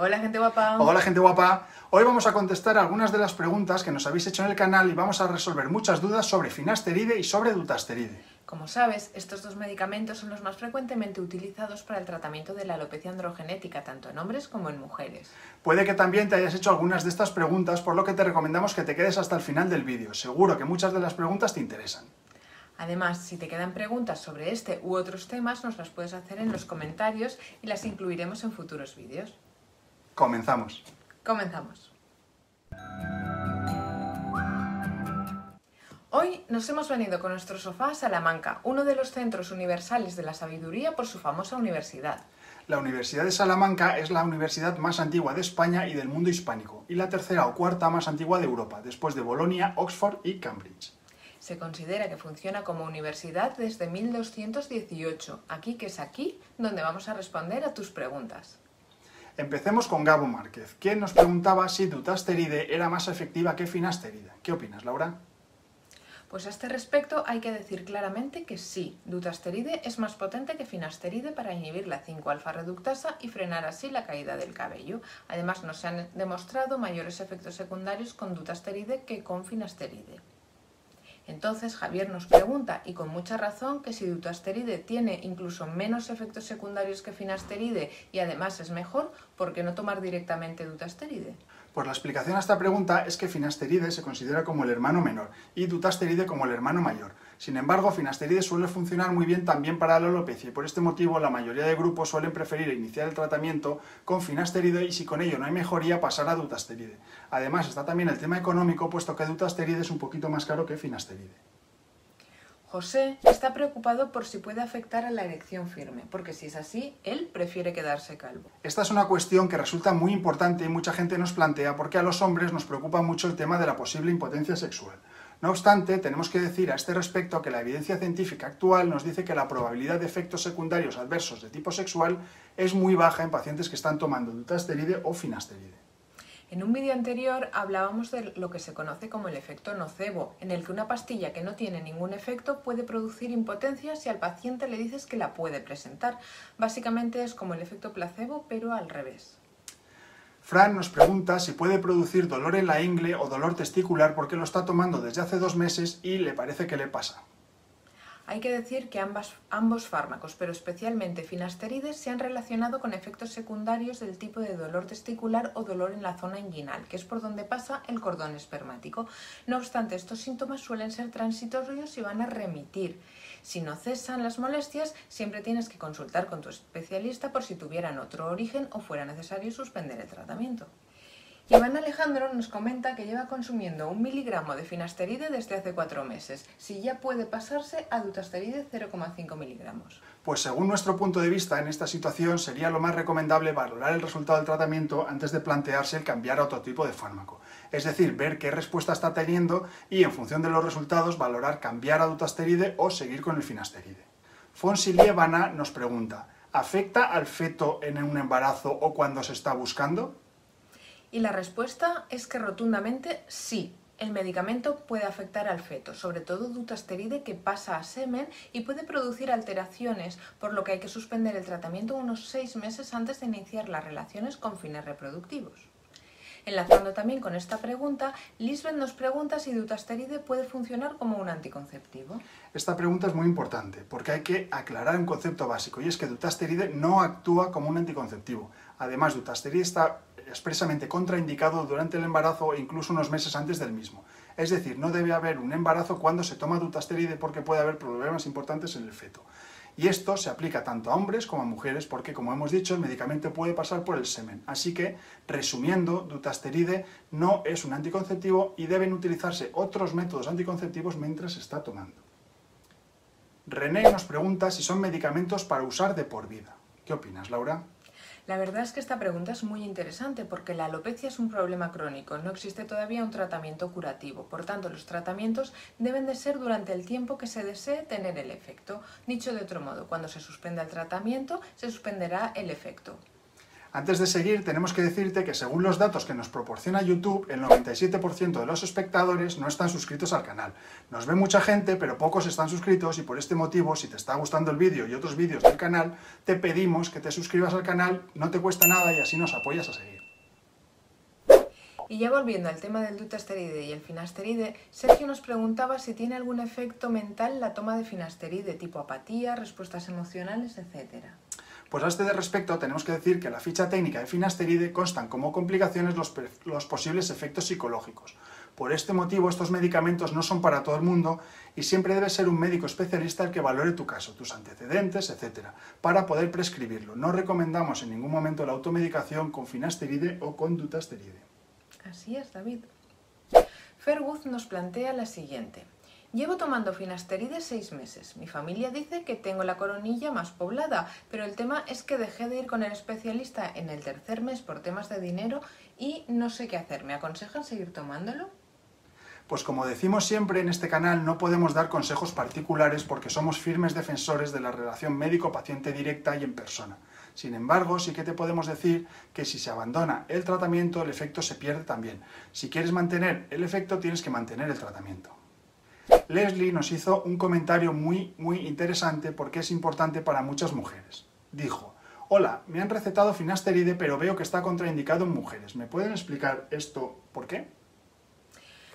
Hola, gente guapa. Hola, gente guapa. Hoy vamos a contestar algunas de las preguntas que nos habéis hecho en el canal y vamos a resolver muchas dudas sobre Finasteride y sobre Dutasteride. Como sabes, estos dos medicamentos son los más frecuentemente utilizados para el tratamiento de la alopecia androgenética, tanto en hombres como en mujeres. Puede que también te hayas hecho algunas de estas preguntas, por lo que te recomendamos que te quedes hasta el final del vídeo. Seguro que muchas de las preguntas te interesan. Además, si te quedan preguntas sobre este u otros temas, nos las puedes hacer en los comentarios y las incluiremos en futuros vídeos. Comenzamos. Comenzamos. Hoy nos hemos venido con nuestro sofá a Salamanca, uno de los centros universales de la sabiduría por su famosa universidad. La Universidad de Salamanca es la universidad más antigua de España y del mundo hispánico, y la tercera o cuarta más antigua de Europa, después de Bolonia, Oxford y Cambridge. Se considera que funciona como universidad desde 1218, aquí que es aquí donde vamos a responder a tus preguntas. Empecemos con Gabo Márquez, quien nos preguntaba si Dutasteride era más efectiva que Finasteride. ¿Qué opinas, Laura? Pues a este respecto hay que decir claramente que sí, Dutasteride es más potente que Finasteride para inhibir la 5-alfa-reductasa y frenar así la caída del cabello. Además, no se han demostrado mayores efectos secundarios con Dutasteride que con Finasteride. Entonces Javier nos pregunta, y con mucha razón, que si Dutasteride tiene incluso menos efectos secundarios que Finasteride y además es mejor, ¿por qué no tomar directamente Dutasteride? Pues la explicación a esta pregunta es que Finasteride se considera como el hermano menor y Dutasteride como el hermano mayor. Sin embargo, Finasteride suele funcionar muy bien también para la alopecia y por este motivo la mayoría de grupos suelen preferir iniciar el tratamiento con Finasteride y si con ello no hay mejoría pasar a Dutasteride. Además está también el tema económico, puesto que Dutasteride es un poquito más caro que Finasteride. José está preocupado por si puede afectar a la erección firme, porque si es así, él prefiere quedarse calvo. Esta es una cuestión que resulta muy importante y mucha gente nos plantea porque a los hombres nos preocupa mucho el tema de la posible impotencia sexual. No obstante, tenemos que decir a este respecto que la evidencia científica actual nos dice que la probabilidad de efectos secundarios adversos de tipo sexual es muy baja en pacientes que están tomando Dutasteride o Finasteride. En un vídeo anterior hablábamos de lo que se conoce como el efecto nocebo, en el que una pastilla que no tiene ningún efecto puede producir impotencia si al paciente le dices que la puede presentar. Básicamente es como el efecto placebo, pero al revés. Fran nos pregunta si puede producir dolor en la ingle o dolor testicular porque lo está tomando desde hace 2 meses y le parece que le pasa. Hay que decir que ambos fármacos, pero especialmente Finasteride, se han relacionado con efectos secundarios del tipo de dolor testicular o dolor en la zona inguinal, que es por donde pasa el cordón espermático. No obstante, estos síntomas suelen ser transitorios y van a remitir. Si no cesan las molestias, siempre tienes que consultar con tu especialista por si tuvieran otro origen o fuera necesario suspender el tratamiento. Iván Alejandro nos comenta que lleva consumiendo 1 miligramo de Finasteride desde hace 4 meses, si ya puede pasarse a Dutasteride 0,5 miligramos. Pues según nuestro punto de vista, en esta situación sería lo más recomendable valorar el resultado del tratamiento antes de plantearse el cambiar a otro tipo de fármaco. Es decir, ver qué respuesta está teniendo y en función de los resultados valorar cambiar a Dutasteride o seguir con el Finasteride. Fonsi Lievana nos pregunta, ¿afecta al feto en un embarazo o cuando se está buscando? Y la respuesta es que rotundamente sí. El medicamento puede afectar al feto, sobre todo Dutasteride que pasa a semen y puede producir alteraciones, por lo que hay que suspender el tratamiento unos 6 meses antes de iniciar las relaciones con fines reproductivos. Enlazando también con esta pregunta, Lisbeth nos pregunta si Dutasteride puede funcionar como un anticonceptivo. Esta pregunta es muy importante porque hay que aclarar un concepto básico y es que Dutasteride no actúa como un anticonceptivo. Además, Dutasteride está expresamente contraindicado durante el embarazo o incluso unos meses antes del mismo. Es decir, no debe haber un embarazo cuando se toma Dutasteride porque puede haber problemas importantes en el feto. Y esto se aplica tanto a hombres como a mujeres porque, como hemos dicho, el medicamento puede pasar por el semen. Así que, resumiendo, Dutasteride no es un anticonceptivo y deben utilizarse otros métodos anticonceptivos mientras se está tomando. René nos pregunta si son medicamentos para usar de por vida. ¿Qué opinas, Laura? La verdad es que esta pregunta es muy interesante porque la alopecia es un problema crónico, no existe todavía un tratamiento curativo, por tanto los tratamientos deben de ser durante el tiempo que se desee tener el efecto. Dicho de otro modo, cuando se suspenda el tratamiento, se suspenderá el efecto. Antes de seguir, tenemos que decirte que según los datos que nos proporciona YouTube, el 97% de los espectadores no están suscritos al canal. Nos ve mucha gente, pero pocos están suscritos y por este motivo, si te está gustando el vídeo y otros vídeos del canal, te pedimos que te suscribas al canal, no te cuesta nada y así nos apoyas a seguir. Y ya volviendo al tema del dutasteride y el finasteride, Sergio nos preguntaba si tiene algún efecto mental la toma de finasteride, tipo apatía, respuestas emocionales, etc. Pues a este respecto tenemos que decir que en la ficha técnica de finasteride constan como complicaciones los posibles efectos psicológicos. Por este motivo, estos medicamentos no son para todo el mundo y siempre debe ser un médico especialista el que valore tu caso, tus antecedentes, etc., para poder prescribirlo. No recomendamos en ningún momento la automedicación con finasteride o con dutasteride. Así es, David. Fergus nos plantea la siguiente. Llevo tomando finasteride 6 meses. Mi familia dice que tengo la coronilla más poblada, pero el tema es que dejé de ir con el especialista en el 3er mes por temas de dinero y no sé qué hacer. ¿Me aconsejan seguir tomándolo? Pues como decimos siempre en este canal, no podemos dar consejos particulares porque somos firmes defensores de la relación médico-paciente directa y en persona. Sin embargo, sí que te podemos decir que si se abandona el tratamiento, el efecto se pierde también. Si quieres mantener el efecto, tienes que mantener el tratamiento. Leslie nos hizo un comentario muy interesante porque es importante para muchas mujeres. Dijo, hola, me han recetado finasteride pero veo que está contraindicado en mujeres. ¿Me pueden explicar esto por qué?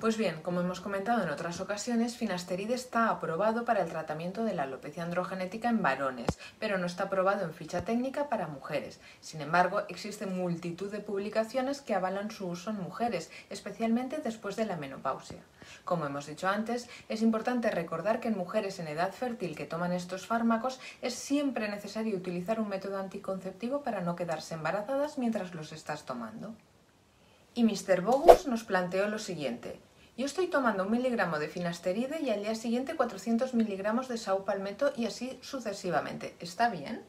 Pues bien, como hemos comentado en otras ocasiones, finasteride está aprobado para el tratamiento de la alopecia androgenética en varones, pero no está aprobado en ficha técnica para mujeres. Sin embargo, existen multitud de publicaciones que avalan su uso en mujeres, especialmente después de la menopausia. Como hemos dicho antes, es importante recordar que en mujeres en edad fértil que toman estos fármacos es siempre necesario utilizar un método anticonceptivo para no quedarse embarazadas mientras los estás tomando. Y Mr. Bogus nos planteó lo siguiente. Yo estoy tomando 1 miligramo de finasteride y al día siguiente 400 miligramos de Saw Palmetto y así sucesivamente. ¿Está bien?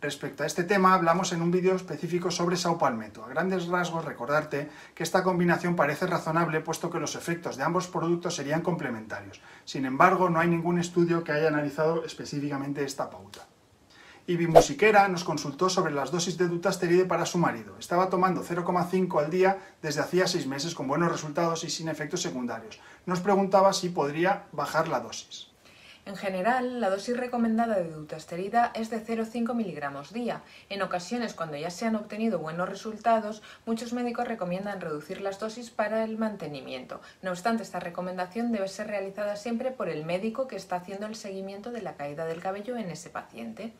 Respecto a este tema, hablamos en un vídeo específico sobre Saw Palmetto. A grandes rasgos, recordarte que esta combinación parece razonable puesto que los efectos de ambos productos serían complementarios. Sin embargo, no hay ningún estudio que haya analizado específicamente esta pauta. Y Bimbusiquera nos consultó sobre las dosis de dutasteride para su marido. Estaba tomando 0,5 al día desde hacía 6 meses con buenos resultados y sin efectos secundarios. Nos preguntaba si podría bajar la dosis. En general, la dosis recomendada de dutasterida es de 0,5 miligramos día. En ocasiones, cuando ya se han obtenido buenos resultados, muchos médicos recomiendan reducir las dosis para el mantenimiento. No obstante, esta recomendación debe ser realizada siempre por el médico que está haciendo el seguimiento de la caída del cabello en ese paciente.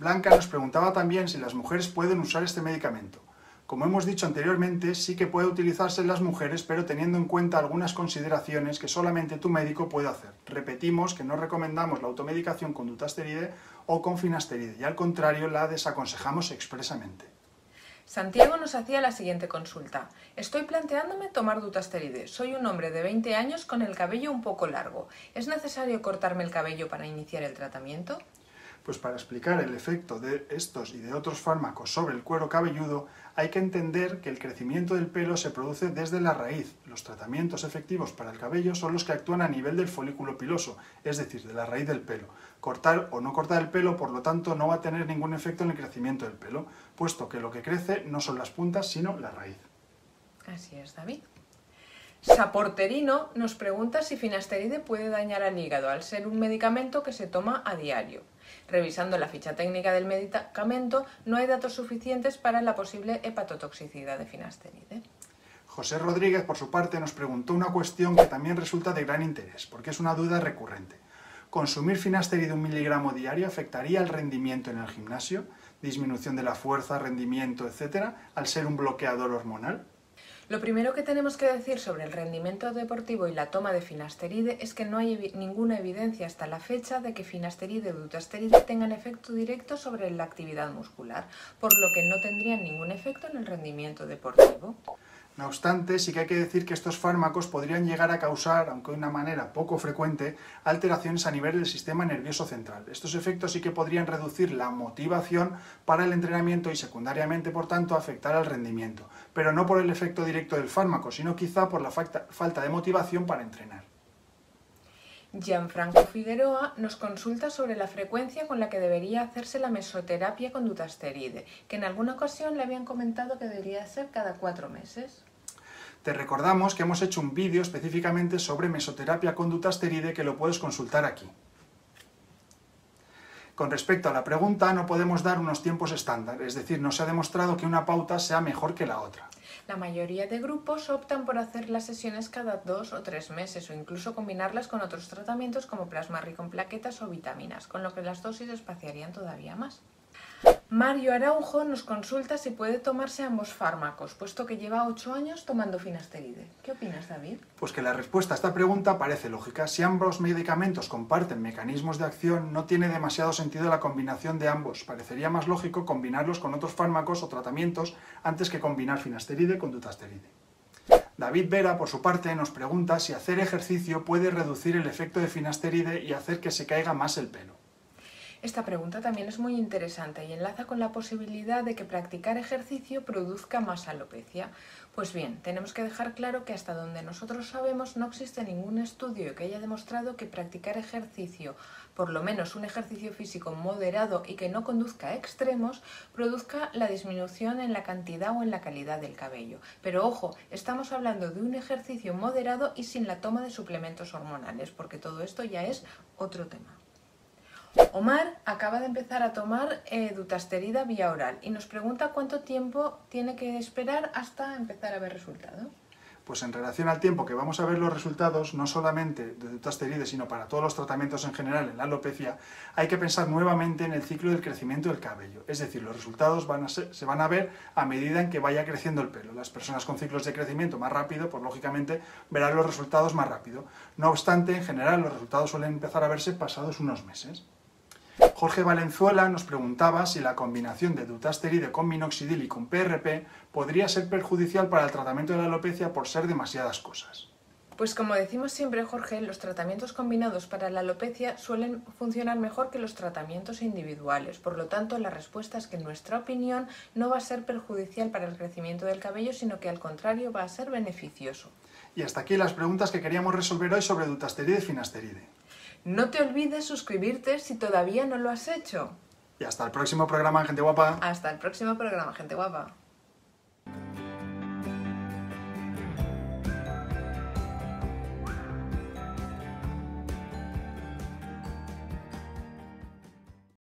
Blanca nos preguntaba también si las mujeres pueden usar este medicamento. Como hemos dicho anteriormente, sí que puede utilizarse en las mujeres, pero teniendo en cuenta algunas consideraciones que solamente tu médico puede hacer. Repetimos que no recomendamos la automedicación con dutasteride o con finasteride, y al contrario la desaconsejamos expresamente. Santiago nos hacía la siguiente consulta. Estoy planteándome tomar dutasteride. Soy un hombre de 20 años con el cabello un poco largo. ¿Es necesario cortarme el cabello para iniciar el tratamiento? Pues para explicar el efecto de estos y de otros fármacos sobre el cuero cabelludo, hay que entender que el crecimiento del pelo se produce desde la raíz. Los tratamientos efectivos para el cabello son los que actúan a nivel del folículo piloso, es decir, de la raíz del pelo. Cortar o no cortar el pelo, por lo tanto, no va a tener ningún efecto en el crecimiento del pelo, puesto que lo que crece no son las puntas, sino la raíz. Así es, David. Sa Porterino nos pregunta si finasteride puede dañar al hígado al ser un medicamento que se toma a diario. Revisando la ficha técnica del medicamento, no hay datos suficientes para la posible hepatotoxicidad de finasteride. José Rodríguez, por su parte, nos preguntó una cuestión que también resulta de gran interés, porque es una duda recurrente. ¿Consumir finasteride 1 miligramo diario afectaría el rendimiento en el gimnasio, disminución de la fuerza, rendimiento, etcétera, al ser un bloqueador hormonal? Lo primero que tenemos que decir sobre el rendimiento deportivo y la toma de finasteride es que no hay ninguna evidencia hasta la fecha de que finasteride o dutasteride tengan efecto directo sobre la actividad muscular, por lo que no tendrían ningún efecto en el rendimiento deportivo. No obstante, sí que hay que decir que estos fármacos podrían llegar a causar, aunque de una manera poco frecuente, alteraciones a nivel del sistema nervioso central. Estos efectos sí que podrían reducir la motivación para el entrenamiento y secundariamente, por tanto, afectar al rendimiento, pero no por el efecto directo del fármaco, sino quizá por la falta de motivación para entrenar. Jean Franco Figueroa nos consulta sobre la frecuencia con la que debería hacerse la mesoterapia con Dutasteride, que en alguna ocasión le habían comentado que debería ser cada 4 meses. Te recordamos que hemos hecho un vídeo específicamente sobre mesoterapia con Dutasteride que lo puedes consultar aquí. Con respecto a la pregunta, no podemos dar unos tiempos estándar, es decir, no se ha demostrado que una pauta sea mejor que la otra. La mayoría de grupos optan por hacer las sesiones cada 2 o 3 meses o incluso combinarlas con otros tratamientos como plasma rico en plaquetas o vitaminas, con lo que las dosis espaciarían todavía más. Mario Araujo nos consulta si puede tomarse ambos fármacos, puesto que lleva 8 años tomando Finasteride. ¿Qué opinas, David? Pues que la respuesta a esta pregunta parece lógica. Si ambos medicamentos comparten mecanismos de acción, no tiene demasiado sentido la combinación de ambos. Parecería más lógico combinarlos con otros fármacos o tratamientos antes que combinar Finasteride con Dutasteride. David Vera, por su parte, nos pregunta si hacer ejercicio puede reducir el efecto de Finasteride y hacer que se caiga más el pelo. Esta pregunta también es muy interesante y enlaza con la posibilidad de que practicar ejercicio produzca más alopecia. Pues bien, tenemos que dejar claro que hasta donde nosotros sabemos no existe ningún estudio que haya demostrado que practicar ejercicio, por lo menos un ejercicio físico moderado y que no conduzca a extremos, produzca la disminución en la cantidad o en la calidad del cabello. Pero ojo, estamos hablando de un ejercicio moderado y sin la toma de suplementos hormonales, porque todo esto ya es otro tema. Omar acaba de empezar a tomar Dutasterida vía oral y nos pregunta cuánto tiempo tiene que esperar hasta empezar a ver resultados. Pues en relación al tiempo que vamos a ver los resultados, no solamente de Dutasteride, sino para todos los tratamientos en general en la alopecia, hay que pensar nuevamente en el ciclo del crecimiento del cabello. Es decir, los resultados se van a ver a medida en que vaya creciendo el pelo. Las personas con ciclos de crecimiento más rápido, pues lógicamente verán los resultados más rápido. No obstante, en general los resultados suelen empezar a verse pasados unos meses. Jorge Valenzuela nos preguntaba si la combinación de Dutasteride con minoxidil y con PRP podría ser perjudicial para el tratamiento de la alopecia por ser demasiadas cosas. Pues como decimos siempre, Jorge, los tratamientos combinados para la alopecia suelen funcionar mejor que los tratamientos individuales. Por lo tanto, la respuesta es que en nuestra opinión no va a ser perjudicial para el crecimiento del cabello, sino que al contrario va a ser beneficioso. Y hasta aquí las preguntas que queríamos resolver hoy sobre Dutasteride y Finasteride. No te olvides suscribirte si todavía no lo has hecho. Y hasta el próximo programa, gente guapa. Hasta el próximo programa, gente guapa.